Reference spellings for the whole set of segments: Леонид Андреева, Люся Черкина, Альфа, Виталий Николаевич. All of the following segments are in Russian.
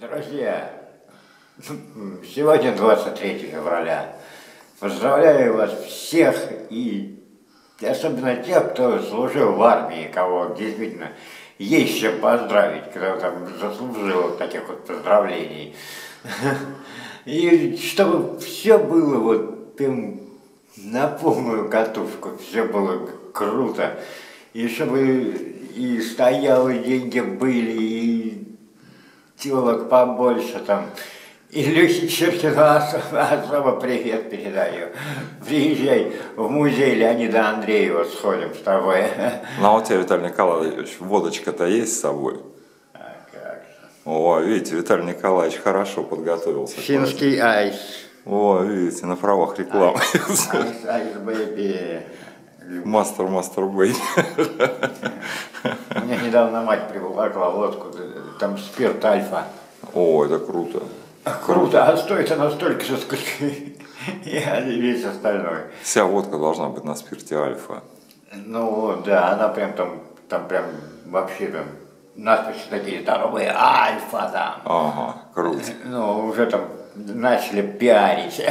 Друзья, сегодня 23 февраля. Поздравляю вас всех, и особенно тех, кто служил в армии, кого действительно есть чем поздравить, кто там заслужил таких вот поздравлений. И чтобы все было вот на полную катушку, все было круто. И чтобы и стоял, и деньги были, и телок побольше там. И Люсе Черкина особо привет передаю. Приезжай в музей Леонида Андреева, сходим с тобой. Ну а у тебя, Виталий Николаевич, водочка-то есть с собой? А как же. О, видите, Виталий Николаевич хорошо подготовился. Финский айс. О, видите, на правах рекламы. Айс, бэби. Мастер бэй. У меня недавно мать приволокла лодку, там спирт Альфа. О, это круто. Круто, а стоит она столько же, сколько и весь остальной. Вся водка должна быть на спирте Альфа. Ну да, она прям там прям вообще там наспичь такие здоровые Альфа там. Ага, круто. Ну уже там начали пиарить.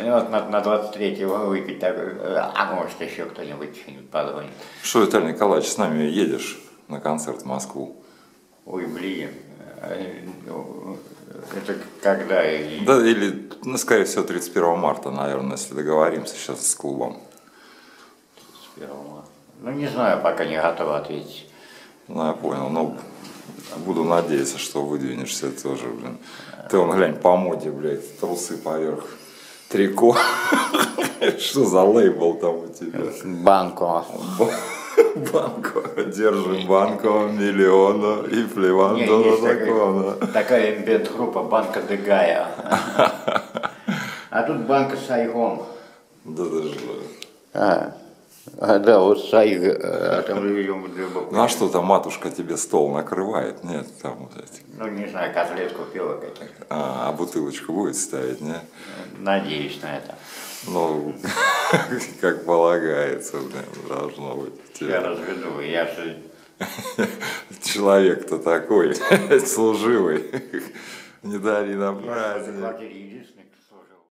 Вот на 23-го выпить такой, а может еще кто-нибудь что-нибудь позвонит. Что, Виталий Николаевич, с нами едешь на концерт в Москву? Ой, блин. Это когда? Да, или, ну, скорее всего, 31 марта, наверное, если договоримся сейчас с клубом. 31 марта. Ну, не знаю, пока не готова ответить. Ну, я понял, но буду надеяться, что выдвинешься тоже, блин. Ты, вон, глянь, по моде, блядь, трусы поверх трико. Что за лейбл там у тебя? Банко. Банку, держим банку, миллиона и плеван до закона. Такая эмбент-группа, банка Дегая. А тут банка Сайгон. Да, даже. Да, вот Сайгон. Ну а что там матушка тебе стол накрывает? Нет, там вот эти. Ну не знаю, котлетку пила какие-то. А бутылочку будет ставить, не? Надеюсь на это. Ну, как полагается, должно быть. Я разведу, я же... Человек-то такой, служивый. Не дари нам праздник.